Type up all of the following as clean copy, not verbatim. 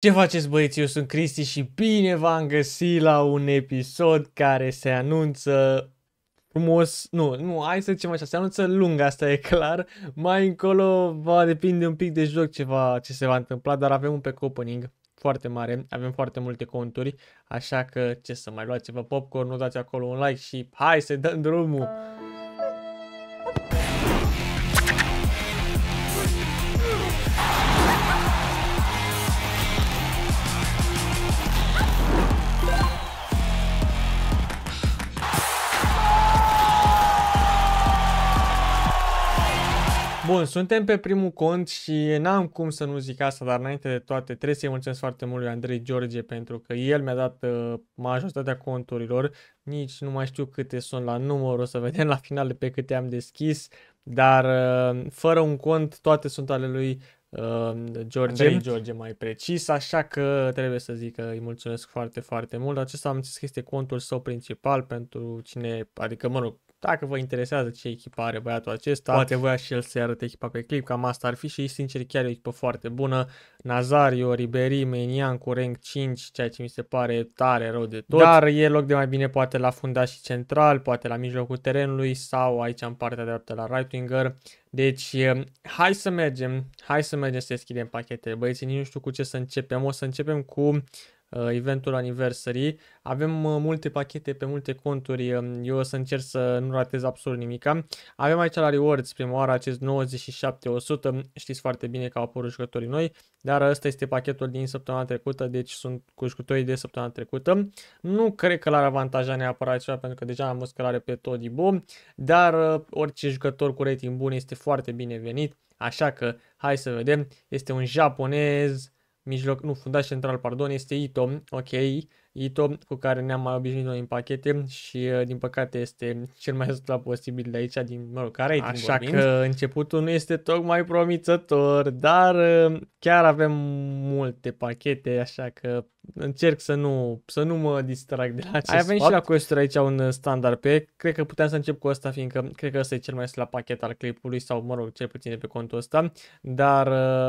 Ce faceți, băieți? Eu sunt Cristi și bine v-am găsit la un episod care se anunță frumos. Nu, hai să zicem așa, se anunță lung, asta e clar. Mai încolo va depinde un pic de joc ce se va întâmpla, dar avem un pack opening foarte mare, avem foarte multe conturi, așa că ce să mai luați vă popcorn, nu dați acolo un like și hai să dăm drumul! Bun, suntem pe primul cont și n-am cum să nu zic asta, dar înainte de toate trebuie să-i mulțumesc foarte mult lui Andrei George pentru că el mi-a dat majoritatea conturilor. Nici nu mai știu câte sunt la număr, o să vedem la final pe câte am deschis, dar fără un cont toate sunt ale lui Andrei George mai precis, așa că trebuie să zic că îi mulțumesc foarte, foarte mult. Acesta am zis că este contul său principal pentru cine, adică mă rog, dacă vă interesează ce echipă are băiatul acesta, poate voia și el să-i arăte echipa pe clip, cam asta ar fi și sincer chiar e o echipă foarte bună. Nazario, Ribery, Menian cu rank 5, ceea ce mi se pare tare rău de tot. Dar e loc de mai bine poate la fundaș și central, poate la mijlocul terenului sau aici în partea dreaptă la right winger. Deci hai să mergem, să deschidem pachetele. Băieți, nici nu știu cu ce să începem, o să începem cu eventul anniversary. Avem multe pachete pe multe conturi, eu o să încerc să nu ratez absolut nimica. Avem aici la rewards prima oară acest 97-100, știți foarte bine că au apărut jucătorii noi, dar ăsta este pachetul din săptămâna trecută, deci sunt cu jucătorii de săptămâna trecută. Nu cred că l-ar avantaja neapărat ceva, pentru că deja am văzut că l-are pe Todibu, dar orice jucător cu rating bun este foarte binevenit, așa că hai să vedem. Este un japonez, fundaș central, pardon, este Ito, ok, Ito cu care ne-am mai obișnuit noi în pachete și din păcate este cel mai slab posibil de aici, din, mă rog, care așa vorbind. Că începutul nu este tocmai promițător, dar chiar avem multe pachete, așa că încerc să nu mă distrag de la acest fapt. Ai venit și la quest-uri aici un standard pe, cred că puteam să încep cu ăsta, fiindcă cred că ăsta e cel mai slab pachet al clipului sau, mă rog, cel puțin de pe contul ăsta, dar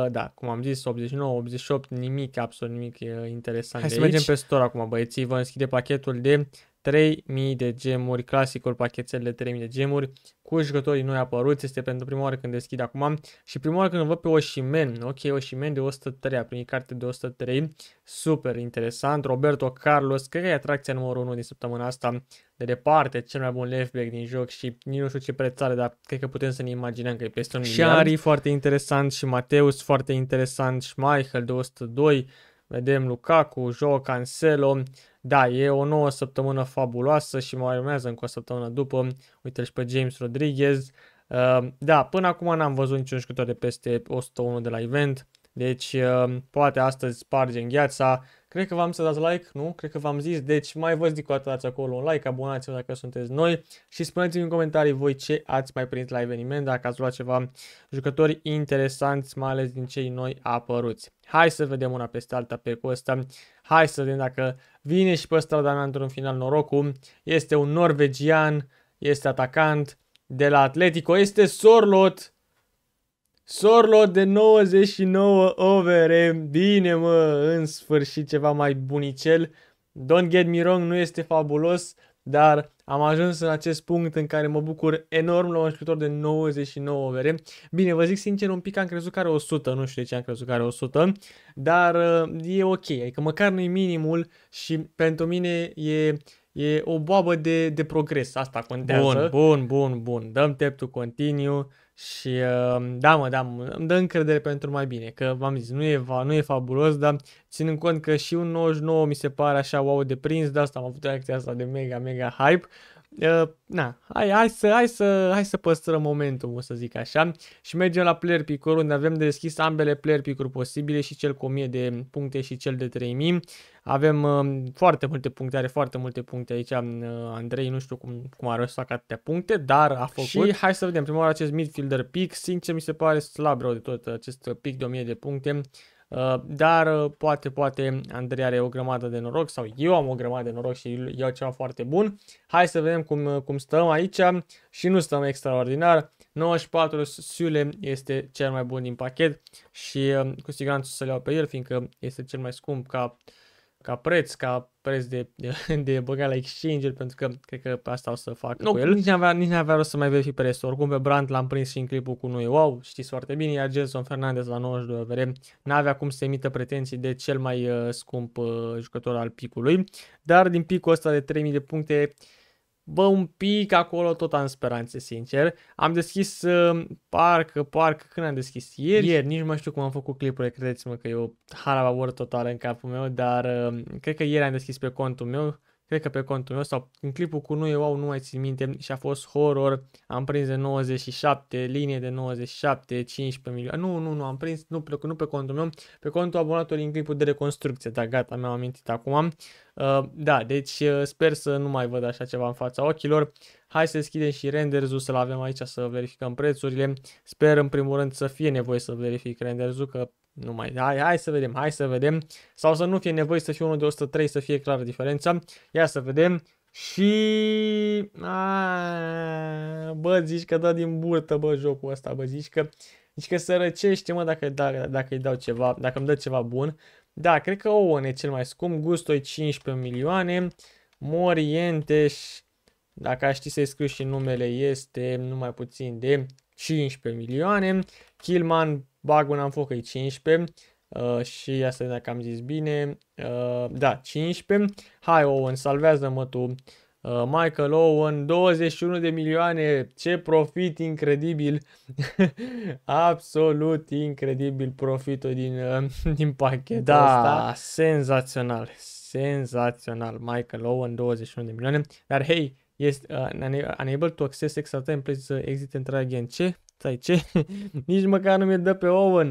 da, cum am zis, 89, 88, nimic, absolut nimic interesant. Hai de să aici. Mergem pe store acum, băieții, vă înschide pachetul de 3000 de gemuri, clasicul pachetele de 3000 de gemuri, cu jucătorii noi apăruți, este pentru prima oară când deschid acum și prima oară când văd pe Osimhen, ok, Osimhen de 103, a primit carte de 103, super interesant. Roberto Carlos, cred că e atracția numărul 1 din săptămâna asta, de departe, cel mai bun leftback din joc și nici nu știu ce preț are, dar cred că putem să ne imaginăm că e peste 1 miliard. Și Ari foarte interesant și Mateus foarte interesant, Schmeichel de 102, vedem Lukaku, Joao Cancelo. Da, e o nouă săptămână fabuloasă și mai urmează încă o săptămână după. Uite-l și pe James Rodriguez. Da, până acum n-am văzut niciun jucător de peste 101 de la event. Deci, poate astăzi spargem gheața. Cred că v-am să dați like, nu? Cred că v-am zis. Deci, mai vă zic o dată, dați acolo un like, abonați-vă dacă sunteți noi și spuneți-mi în comentarii voi ce ați mai prins la eveniment, dacă ați luat ceva jucători interesanți, mai ales din cei noi apăruți. Hai să vedem una peste alta pe cu ăsta. Hai să vedem dacă vine și pe strada mea într-un final norocul. Este un norvegian, este atacant de la Atletico, este Sørloth. Sørloth de 99 over, bine mă, în sfârșit ceva mai bunicel. Don't get me wrong, nu este fabulos, dar am ajuns în acest punct în care mă bucur enorm la un jucător de 99 over. Bine, vă zic sincer, un pic am crezut că are 100, nu știu de ce am crezut că are 100, dar e ok, adică măcar nu-i minimul și pentru mine e o boabă de progres, asta contează. Bun, dăm tap to continue. Și da, îmi dă încredere pentru mai bine, că v-am zis, nu e fabulos, dar ținând cont că și un 99 mi se pare așa wow de prins, de asta am avut reacția asta de mega hype. Hai să păstrăm momentul, o să zic așa. Și mergem la player pick-uri, unde avem de deschis ambele player pick-uri posibile, și cel cu 1000 de puncte și cel de 3000. Avem foarte multe puncte, are foarte multe puncte aici Andrei, nu știu cum are să facă atâtea puncte, dar a făcut. Și hai să vedem, prima oară acest midfielder pick, sincer mi se pare slab rău de tot acest pick de 1000 de puncte. Dar poate Andrei are o grămadă de noroc sau eu am o grămadă de noroc și iau ceva foarte bun. Hai să vedem cum stăm aici și nu stăm extraordinar. 94 Sule este cel mai bun din pachet și cu siguranță o să le iau pe el, fiindcă este cel mai scump ca preț de băga la exchange, pentru că cred că pe asta o să fac cu el. Nici n-avea rost să mai vei fi pe restul. Oricum pe Brandt l-am prins și în clipul cu noi. Wow, știți foarte bine, iar Jason Fernandez la 92 OVR n-avea cum să emită pretenții de cel mai scump jucător al picului. Dar din picul ăsta de 3000 de puncte, bă, un pic acolo tot am speranțe, sincer. Am deschis, parcă, când am deschis ieri, nici nu mai știu cum am făcut clipurile, credeți-mă că e o harababoră totală în capul meu, dar cred că ieri am deschis pe contul meu, sau în clipul cu noi, wow, nu mai țin minte, și a fost horror, am prins de 97, linie de 97, 15 milioane, nu, am prins, nu pe contul meu, pe contul abonatului în clipul de reconstrucție, dar gata, mi-am amintit acum. Da, deci sper să nu mai văd așa ceva în fața ochilor. Hai să deschidem și renders-ul, să-l avem aici, să verificăm prețurile. Sper în primul rând să fie nevoie să verific renders-ul, că nu mai... Hai să vedem. Sau să nu fie nevoie, să fie unul de 103, să fie clară diferența. Ia să vedem. Și... bă, zici că dă din burtă, bă, jocul ăsta, bă, zici că se răcește, mă, dacă îi dau ceva, dacă îmi dă ceva bun. Da, cred că Owen e cel mai scump, Gusto-i 15 milioane, Morientes, dacă aș ști să-i scriu și numele, este numai puțin de 15 milioane, Kilman, bag un amfoc, e 15 și ia să vedem dacă am zis bine, da, 15, hai Owen, salvează-mă tu, Michael Owen, 21 de milioane, ce profit incredibil, absolut incredibil profitul din pachetul ăsta, senzațional, Michael Owen, 21 de milioane, dar hei, unable to access extra time, please exit and try again, ce? Nici măcar nu mi-e dă pe Owen.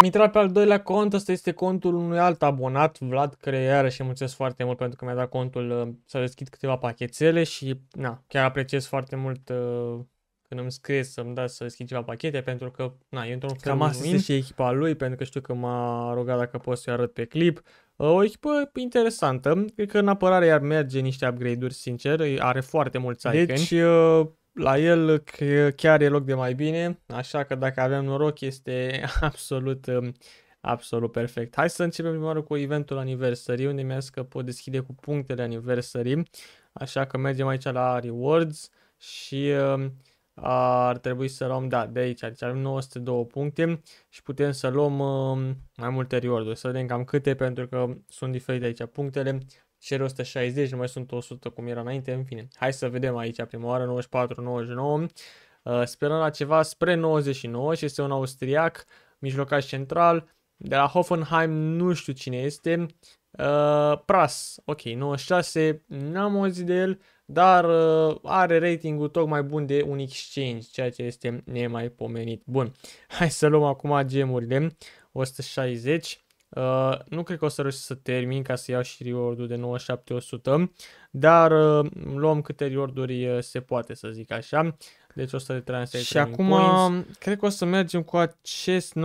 Am intrat pe al doilea cont, asta este contul unui alt abonat, Vlad Creier, și mulțumesc foarte mult pentru că mi-a dat contul să deschid câteva pachetele și na, chiar apreciez foarte mult când îmi scrie să-mi dați să deschid ceva pachete, pentru că na, e într-un fel asta și echipa lui, pentru că știu că m-a rugat dacă pot să-i arăt pe clip. O echipă interesantă, cred că în apărare iar merge niște upgrade-uri, sincer, are foarte mulți iconi. Deci, la el chiar e loc de mai bine, așa că dacă avem noroc este absolut perfect. Hai să începem prima oară cu eventul aniversării, unde mi-a zis că pot deschide cu punctele aniversării, așa că mergem aici la rewards și ar trebui să luăm, da, de aici, deci avem 902 puncte și putem să luăm mai multe reward-uri, să vedem cam câte, pentru că sunt diferite aici punctele. Cer 160, nu mai sunt 100 cum era înainte, în fine. Hai să vedem aici prima oară, 94, 99. Sperăm la ceva spre 99 și este un austriac, mijlocaș central. De la Hoffenheim nu știu cine este. Pras, ok, 96, n-am auzit de el, dar are ratingul tocmai bun de un exchange, ceea ce este nemaipomenit. Bun, hai să luăm acum gemurile, 160. Nu cred că o să reușesc să termin ca să iau și reward-ul de 97-100, dar luăm câte reward-uri se poate, să zic așa. Deci 100 de transfer. Și acum points. Cred că o să mergem cu acest 92-101,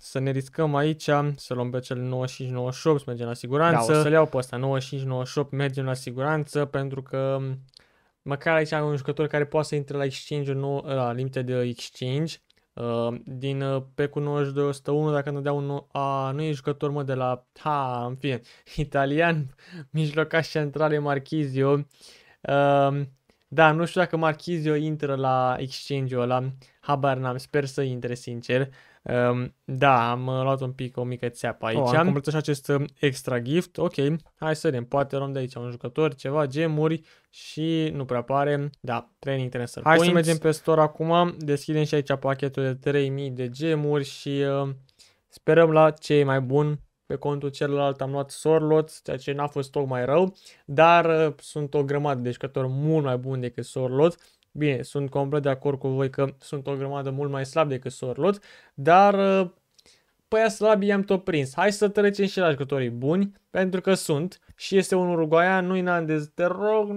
să ne riscăm aici, să luăm pe cel 95-98, să mergem la siguranță. Da, o să le iau pe ăsta, 95-98, mergem la siguranță, pentru că măcar aici am un jucător care poate să intre la exchange, la limite de exchange. Din PEC-ul 92-101, dacă nu dea un... nu e jucător, mă, de la... în fine, italian, mijlocaș central, Marchizio. Da, nu știu dacă Marchizio intră la exchange-ul ăla, habar n-am, sper să intre, sincer. Da, am luat un pic, o mică țeapă aici. Am completat și acest extra gift, ok, hai să vedem, poate luăm de aici un jucător, ceva, gemuri și nu prea pare, da, training transfer points. Hai să mergem pe store acum, deschidem și aici pachetul de 3000 de gemuri și sperăm la ce e mai bun. Pe contul celălalt am luat Sørloth, ceea ce n-a fost tocmai rău, dar sunt o grămadă de jucători mult mai buni decât Sørloth. Bine, sunt complet de acord cu voi că sunt o grămadă mult mai slab decât Sørloth, dar pe aia slabi i-am tot prins. Hai să trecem și la jucătorii buni, pentru că sunt și este un uruguaian, nu-i Nandes, te rog,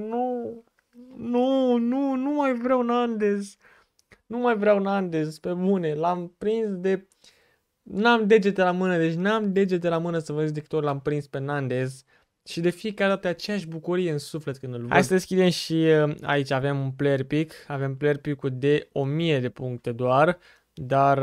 nu mai vreau Nandes, pe bune, l-am prins de... N-am degete la mână, să vă zic de câte ori l-am prins pe Nandes. Și de fiecare dată aceeași bucurie în suflet când îl văd. Hai să deschidem și aici avem un player pick. Avem player pick-ul de 1000 de puncte doar. Dar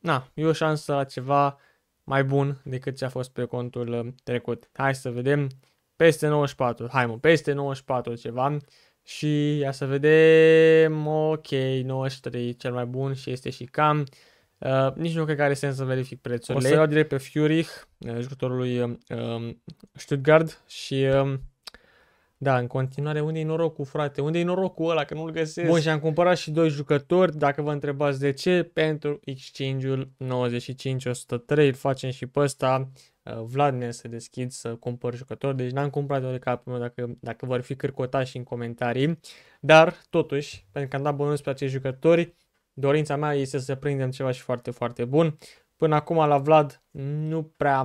na, e o șansă la ceva mai bun decât ce a fost pe contul trecut. Hai să vedem. Peste 94. Hai mă, peste 94 ceva. Și ia să vedem. Ok, 93 cel mai bun și este și cam. Nici nu cred că are sens să verific prețurile. O să iau direct pe Furich, jucătorul lui Stuttgart. Și da, în continuare, unde-i norocul, frate? Unde-i norocul ăla, că nu-l găsesc? Bun, și am cumpărat și doi jucători. Dacă vă întrebați de ce, pentru exchange-ul 95-103 îl facem și pe ăsta. Vlad ne să deschid să cumpăr jucători. Deci n-am cumpărat-o de capul meu, dacă vor fi cârcotași în comentarii. Dar totuși, pentru că am dat bonus pe acești jucători, dorința mea este să prindem ceva și foarte, foarte bun. Până acum la Vlad nu prea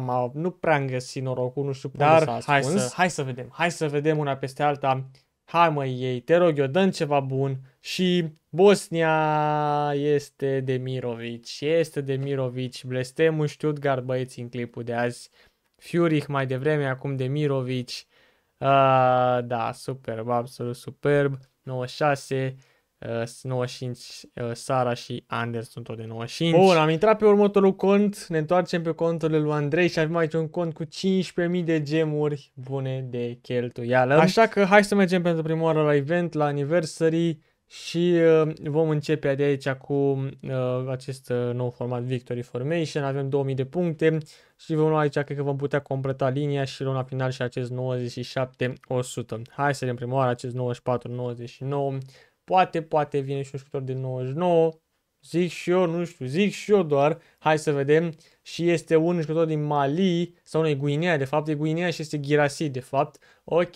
am găsit norocul, nu știu cum s-a ascuns. Hai să vedem una peste alta. Hai mă ei, te rog eu, dăm ceva bun. Și Bosnia este de Mirovici. Este de Mirovici. Blestemul Stuttgart, băieți, în clipul de azi. Furich mai devreme, acum de Mirovici. Da, superb, absolut superb. 96. 95, Sara și Anderson tot de 95. Bun, am intrat pe următorul cont. Ne întoarcem pe contul lui Andrei și avem aici un cont cu 15.000 de gemuri bune de cheltuială. Așa că hai să mergem pentru prima oară la event, la anniversary. Și vom începe de aici cu acest nou format Victory Formation. Avem 2000 de puncte și vom lua aici, cred că vom putea completa linia și luna final și acest 97-100. Hai să vedem prima oară acest 94-99. Poate vine și un jucător de 99, zic și eu, nu știu, zic și eu doar, hai să vedem. Și este un jucător din Mali, sau nu, e Guinea, de fapt, e Guinea și este Girassi, de fapt. Ok,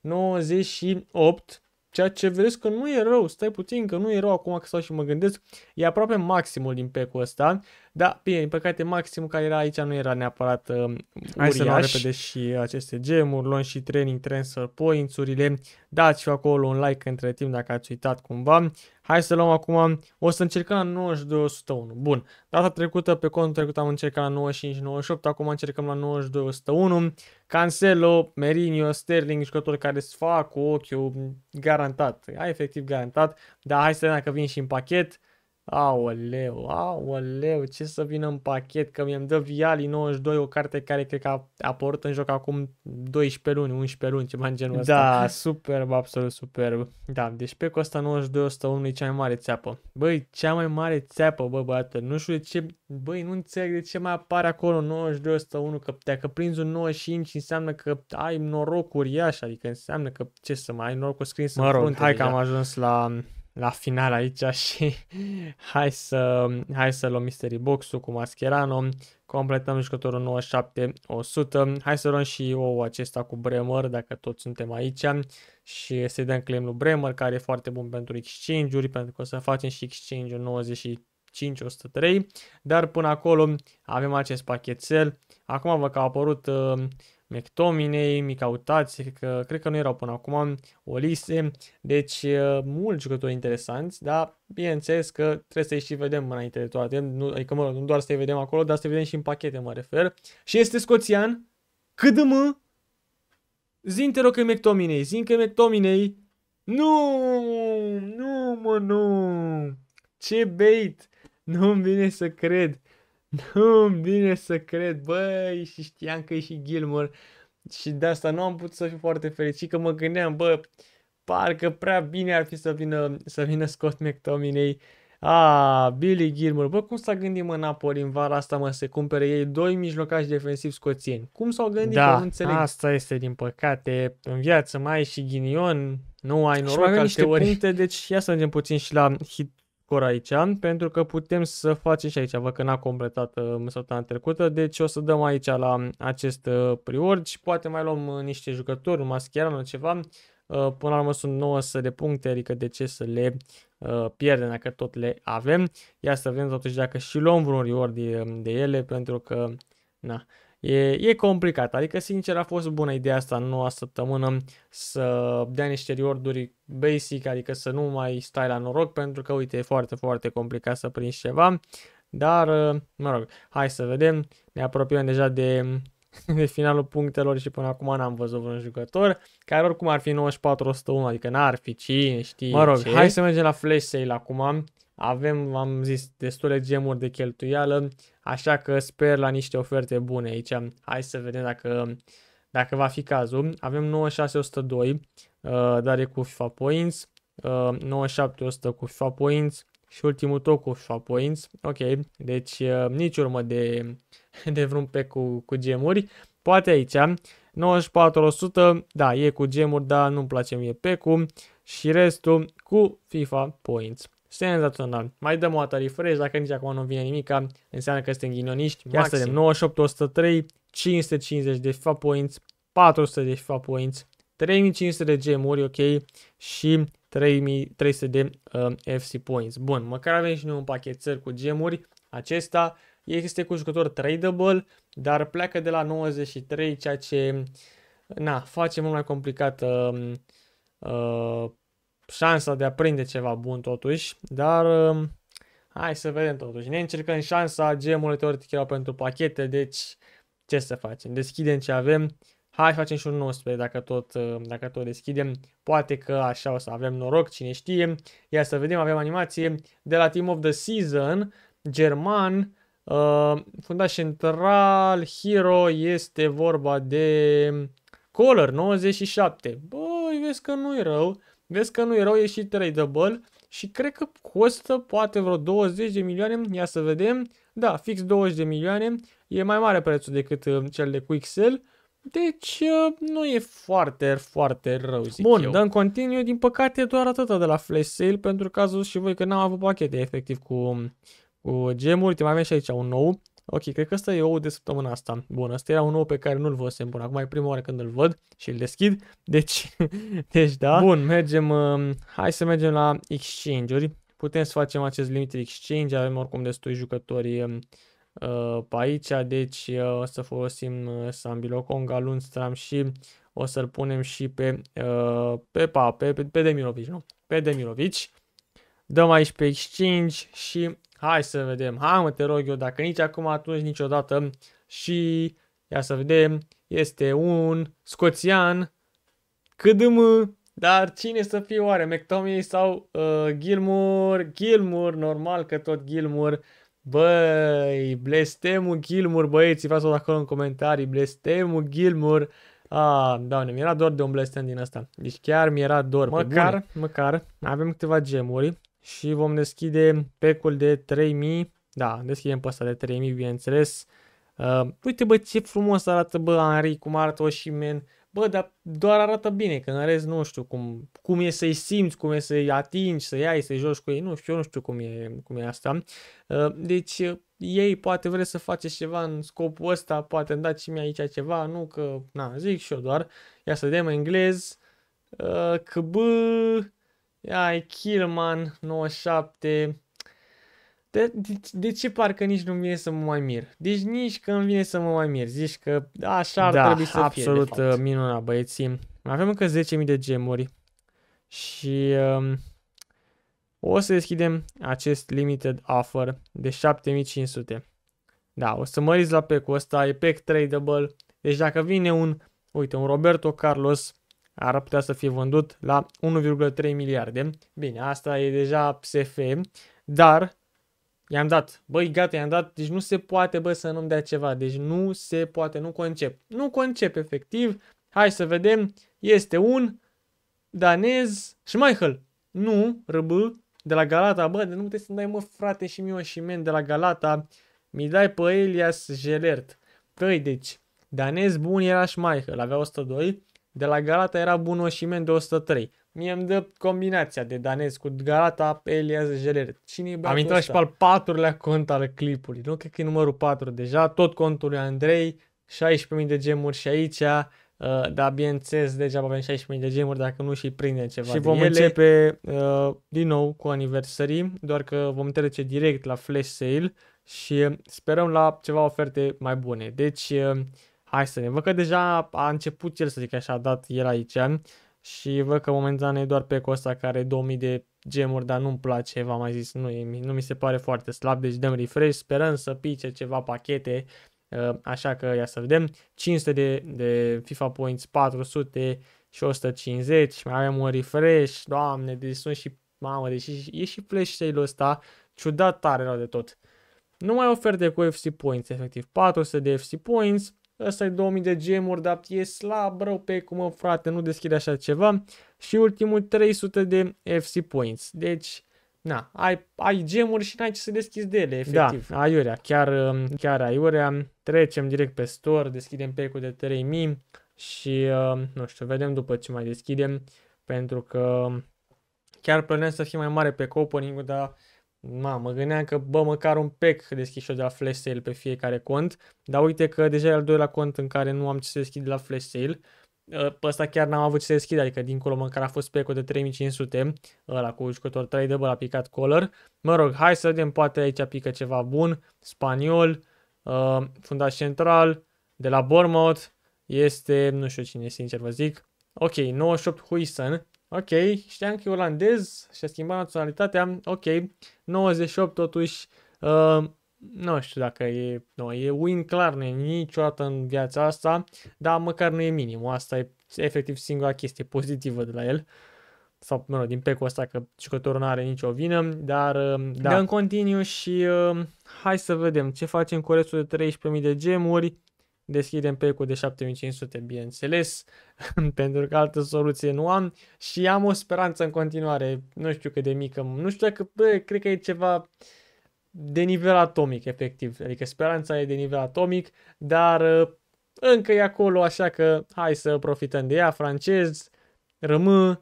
98, ceea ce vedeți că nu e rău, stai puțin că nu e rău acum că stau și mă gândesc. E aproape maximul din pack-ul ăsta, dar bine, din păcate maximul care era aici nu era neapărat uriaș. Hai să luăm repede și aceste gemuri, luăm și training transfer points-urile. Dați și acolo un like între timp dacă ați uitat cumva. Hai să luăm acum, o să încercăm la 9201. Bun, data trecută, pe contul trecut am încercat la 9598, acum încercăm la 9201. Cancelo, Mourinho, Sterling, jucători care îți fac cu ochiul garantat. Ai efectiv garantat, dar hai să vedem dacă vin și în pachet. Aoleu, aoleu, ce să vină în pachet, că mi-am dă Viali 92, o carte care cred că a apărut în joc acum 12 luni, 11 luni, ceva în genul ăsta. Da, superb, absolut superb. Da, deci pe costa 92, 101 e cea mai mare țeapă. Băi, cea mai mare țeapă, bă, băiată, nu știu de ce, băi, nu înțeleg de ce mai apare acolo 92, 101, că dacă prinzi un 95 înseamnă că ai noroc uriaș, adică înseamnă că ce să mai ai norocul scris în frunte. Mă rog, hai că am ajuns la final aici și hai să luăm mystery box-ul cu Mascherano, completăm jucătorul 97-100, hai să luăm și eu acesta cu Bremer, dacă toți suntem aici, și să-i dăm claim lui Bremer, care e foarte bun pentru exchange-uri, pentru că o să facem și exchange-ul 95-103, dar până acolo avem acest pachetel. Acum văd că a apărut McTominay, mic autați, cred că nu erau până acum, Olise, deci mulți jucători interesanți, dar bineînțeles că trebuie să-i și vedem înainte de toate, adică mă, nu doar să-i vedem acolo, dar să-i vedem și în pachete, mă refer. Și este scoțian, cât de mă, zin te rog că e McTominay, zin că e McTominay, nu, ce bait, nu-mi vine să cred. Nu-mi vine să cred, băi, și știam că e și Gilmour și de asta nu am putut să fiu foarte fericit, că mă gândeam, bă, parcă prea bine ar fi să vină Scott McTominay. Billy Gilmour, bă, cum s-a gândit mă Napoli în vara asta, mă, se cumpere ei doi mijlocași defensivi scoțieni? Cum s-au gândit? Da, nu înțeleg. Asta este, din păcate, în viață mai ai și ghinion, nu ai noroc alte ori. Puncte, deci ia să mergem puțin și la hit aici, pentru că putem să facem și aici, văd că n-a completat săptămâna trecută, deci o să dăm aici la acest prior și poate mai luăm niște jucători, un Mascherano, ceva. Până la urmă sunt 900 de puncte, adică de ce să le pierdem dacă tot le avem. Ia să vedem totuși dacă și luăm vreun reward de ele, pentru că na, e complicat, adică sincer a fost bună ideea asta în noua săptămână să dea niște reward-uri basic, adică să nu mai stai la noroc, pentru că uite e foarte, foarte complicat să prinzi ceva, dar mă rog, hai să vedem, ne apropiem deja de de finalul punctelor și până acum n-am văzut vreun jucător, care oricum ar fi 94-101, adică n-ar fi cine știe. Mă rog, hai să mergem la flash sale acum. Avem, am zis, destule gemuri de cheltuială, așa că sper la niște oferte bune aici. Hai să vedem dacă va fi cazul. Avem 9602, dar e cu FIFA Points, 9700 cu FIFA Points și ultimul tot cu FIFA Points. Ok, deci nici urmă de vreun pe cu gemuri. Poate aici, 9400, da, e cu gemuri, dar nu-mi place mie pecul și restul cu FIFA Points. Senzațional. Mai dăm o dată refresh, dacă nici acum nu vine nimica, înseamnă că suntem ghinioniști. Ia să vedem, 9803, 550 de FIFA Points, 400 de FIFA Points, 3500 de gemuri, ok, și 3300 de FC Points. Bun, măcar avem și noi un pachet țări cu gemuri. Acesta este cu jucător tradable, dar pleacă de la 93, ceea ce face mult mai complicată șansa de a prinde ceva bun totuși, dar hai să vedem totuși. Ne încercăm șansa, gemurile teoretic erau pentru pachete, deci ce să facem? Deschidem ce avem, hai facem și un 19 dacă tot deschidem, poate că așa o să avem noroc, cine știe. Ia să vedem, avem animație de la Team of the Season, german, fundaș central, hero, este vorba de Color 97, băi, vezi că nu-i rău. Vezi că nu-i rău, e și tradable și cred că costă poate vreo 20 de milioane, ia să vedem, da, fix 20 de milioane, e mai mare prețul decât cel de QuickSell, deci nu e foarte rău, zic. Bun, eu. Dar în continuu, din păcate, doar atâta de la flash sale, pentru că ați văzut și voi că n-am avut pachete efectiv cu gemuri, te mai avem și aici un nou. Ok, cred că ăsta e ou de săptămâna asta. Bun, ăsta era un ou pe care nu-l văzusem până acum, e prima oară când îl văd și îl deschid. Deci da. Bun, mergem, hai să mergem la exchange-uri. Putem să facem acest limited exchange, avem oricum destui jucători pe aici, deci o să folosim Sambilo Conga, Lundstram și o să-l punem și pe Demirovic, nu? Pe Demirovic. Dăm aici pe exchange și hai să vedem, hai mă, te rog eu, dacă nici acum, atunci niciodată. Și ia să vedem, este un scoțian, dar cine să fie oare, McTominay sau Gilmour? Gilmour, normal că tot Gilmour. Băi, blestemul Gilmour, băieți, faceți-o acolo în comentarii, blestemul Gilmour. Ah, doamne, mi-era dor de un blestem din asta, deci chiar mi-era dor. Măcar, avem câteva gemuri. Și vom deschide pack-ul de 3000, da, deschidem pe ăsta de 3000, bineînțeles. Uite bă, ce frumos arată bă Ari, cum arată Osimhen. Bă, dar doar arată bine, că în rest nu știu cum e să-i simți, cum e să-i atingi, să-i ai, să-i joci cu ei. Nu știu, eu nu știu cum e asta. Deci ei poate vreți să faceți ceva în scopul ăsta, poate îmi dați și mie aici ceva, nu că, zic și eu doar. Ia să vedem englez, că bă... Ia, Killman, 97. De ce parcă nici nu-mi vine să mă mai mir? Deci nici că îmi vine să mă mai mir. Zici că așa ar trebui să fie, absolut minunat, băieții. Avem încă 10.000 de gemuri. Și o să deschidem acest limited offer de 7.500. Da, o să măriți la pack-ul ăsta. E pack tradable. Deci dacă vine un Roberto Carlos... ar putea să fie vândut la 1,3 miliarde. Bine, asta e deja SF, dar i-am dat. Băi, gata, i-am dat. Deci nu se poate, bă, să nu-mi dea ceva. Deci nu se poate, nu concep. Nu concep, efectiv. Hai să vedem. Este un danez, Schmeichel. Nu, de la Galata. Bă, de nu puteți să-mi dai, mă, frate, și mie Osimhen de la Galata. Mi dai pe Elias Gelert. Păi, deci, danez bun era Schmeichel, avea 102. De la Galata era bun Osimhen de 103. Mie îmi dă combinația de danez cu Galata, Elias Gelert. Cine-i băiatul ăsta? Am intrat și pe al patrulea cont al clipului. Nu cred că e numărul 4 deja. Tot contul lui Andrei. 16.000 de gemuri și aici. Dar bineînțeles, deja avem 16.000 de gemuri dacă nu și prindem ceva. Și vom începe din nou cu aniversarii. Doar că vom trece direct la flash sale. Și sperăm la ceva oferte mai bune. Deci... hai să ne văd că deja a început el, să zic așa, a dat el aici și văd că momentan e doar pe costa care are 2000 de gemuri, dar nu-mi place, v-am mai zis, nu mi se pare foarte slab, deci dăm refresh, sperăm să pice ceva pachete, Așa că ia să vedem. 500 de FIFA Points, 400 și 150. Mai avem un refresh. Doamne, deci sunt și... Mamă, deci e și flash sale-ul ăsta. Ciudat tare rău de tot. Nu mai oferte cu FC Points, efectiv. 400 de FC Points. Ăsta e 2000 de gemuri, dar e slab rău pe cum, mă, frate, nu deschide așa ceva. Și ultimul 300 de FC Points. Deci... Na, ai gemuri și n-ai ce să deschizi de ele, efectiv. Da, aiurea, chiar aiurea. Trecem direct pe store, deschidem pack-ul de 3000 și, nu știu, vedem după ce mai deschidem, pentru că chiar plăneam să fie mai mare pe opening-ul, dar mă gândeam că, bă, măcar un pack deschis eu de la flash sale pe fiecare cont, dar uite că deja e al doilea cont în care nu am ce să deschid de la flash sale. Pe ăsta chiar n-am avut ce să deschid, adică dincolo măcar a fost pack-ul de 3500, ăla cu jucător tradable, a picat Color. Mă rog, hai să vedem, poate aici pică ceva bun. Spaniol, fundaș central, de la Bournemouth, este, nu știu cine, sincer vă zic. Ok, 98 Huijsen, ok, știam că e olandez și a schimbat naționalitatea, ok, 98 totuși, nu știu dacă e... Nu, e win clar, nu e niciodată în viața asta, dar măcar nu e minim. Asta e efectiv singura chestie pozitivă de la el. Sau, mă rog, din pecul ăsta că jucătorul nu are nicio vină, dar... Da, în continuu și hai să vedem ce facem cu restul de 13.000 de gemuri. Deschidem pecul de 7500, bineînțeles, pentru că altă soluție nu am și am o speranță în continuare, nu știu cât de mică, nu știu dacă, bă, cred că e ceva... de nivel atomic, efectiv, adică speranța e de nivel atomic, dar încă e acolo, așa că hai să profităm de ea. Francez, rămân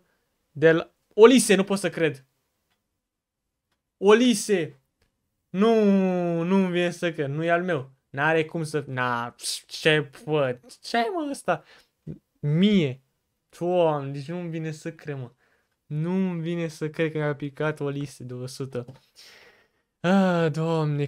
de la... Olise, nu pot să cred! Olise! Nu-mi vine să cred, nu e al meu, n-are cum să... Na, ce-ai mă ăsta? Mie! Doamne, deci nu-mi vine să cred, mă. Nu-mi vine să cred că mi-a picat Olise de 100. Ah, Doamne,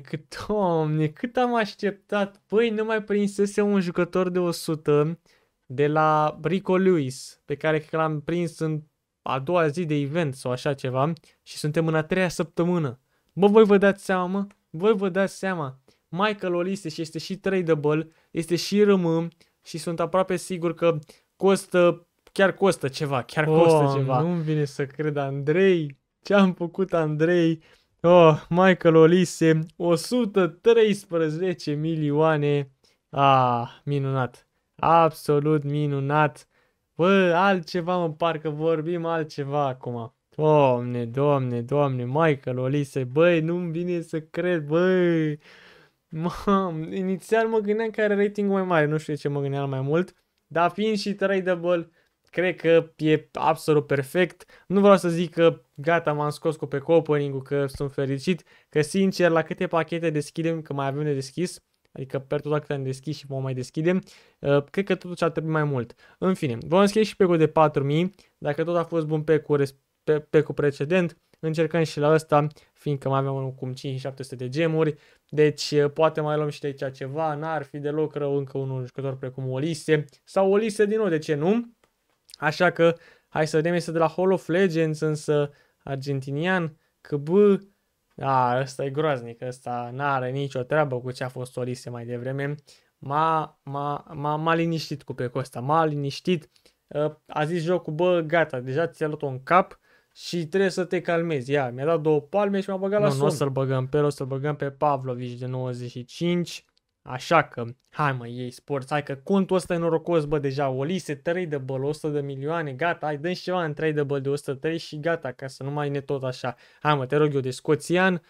cât am așteptat. Păi, nu mai prinsese un jucător de 100 de la Rico Lewis, pe care l-am prins în a doua zi de event sau așa ceva și suntem în a treia săptămână. Bă, voi vă dați seama, mă? Voi vă dați seama. Michael Olise și este și tradable, este și RM și sunt aproape sigur că costă, chiar costă ceva. Nu-mi vine să cred, Andrei. Ce-am făcut, Andrei? Oh, Michael Olise, 113 milioane, minunat, absolut minunat, bă, altceva, mă, parcă vorbim altceva acum. Doamne, Michael Olise, băi, nu-mi vine să cred, băi, inițial mă gândeam că are ratingul mai mare, nu știu de ce mă gândeam mai mult, dar fiind și tradable, cred că e absolut perfect. Nu vreau să zic că gata, m-am scos cu pe opening-ul, că sunt fericit, că sincer la câte pachete deschidem, că mai avem de deschis, adică pe tot cât am deschis și mai deschidem, cred că totuși ar trebui mai mult. În fine, vom scrie și pack-ul de 4000, dacă tot a fost bun pack-ul precedent, încercăm și la ăsta, fiindcă mai avem cum 5-700 de gemuri, deci poate mai luăm și de aici ceva, n-ar fi deloc rău încă un jucător precum Olise, sau Olise din nou, de ce nu? Așa că hai să vedem, este de la Hall of Legends, însă argentinian, că bă, ăsta e groaznic, ăsta n-are nicio treabă cu ce a fost Olise mai devreme. M-a liniștit cu pecul ăsta, m-a liniștit, a zis jocul, bă, gata, deja ți-a luat-o în cap și trebuie să te calmezi. Ia, mi-a dat două palme și m-a băgat la somn. Nu o să-l băgăm pe el, o să-l băgăm pe Pavlovici de 95. Așa că, hai mă, ei sport, hai că contul ăsta e norocos, bă, deja Olise, tradable, 100 de milioane, gata, hai, dă-mi ceva în tradable de 103 și gata, ca să nu mai ne tot așa. Hai mă, te rog eu, de scoțian,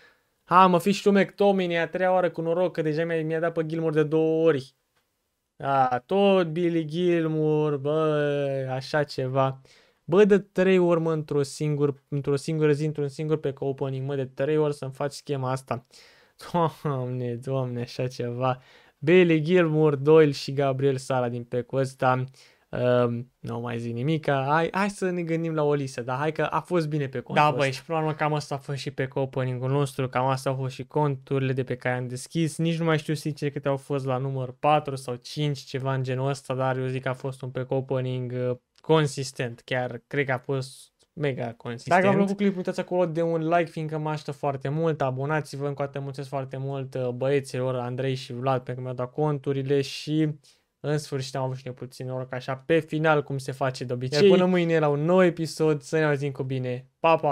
hai mă, fii și tu McTominay, a treia oară cu noroc, că deja mi-a dat pe Gilmour de două ori. Tot Billy Gilmour, bă, așa ceva. Bă, de 3 ori, mă, într-o singură zi, într-un singur pe opening, mă, de 3 ori să-mi faci schema asta. Doamne, așa ceva. Bailey, Gilmour, Doyle și Gabriel Sara din pecul ăsta. Nu mai zic nimica. Hai să ne gândim la Olise, dar hai că a fost bine pe contul. Da, băi, și până la urmă cam asta a fost și pe opening-ul nostru, cam asta au fost și conturile de pe care am deschis. Nici nu mai știu sincer câte au fost la număr 4 sau 5, ceva în genul ăsta, dar eu zic că a fost un pe opening consistent. Chiar cred că a fost mega consistent. Dacă v-a plăcut clipul, uitați acolo de un like, fiindcă mă ajută foarte mult. Abonați-vă, încă o dată mulțumesc foarte mult băieților Andrei și Vlad pentru că mi-au dat conturile și în sfârșit am avut și noi puțin noroc așa pe final, cum se face de obicei. Iar până mâine la un nou episod, să ne auzim cu bine. Pa, pa!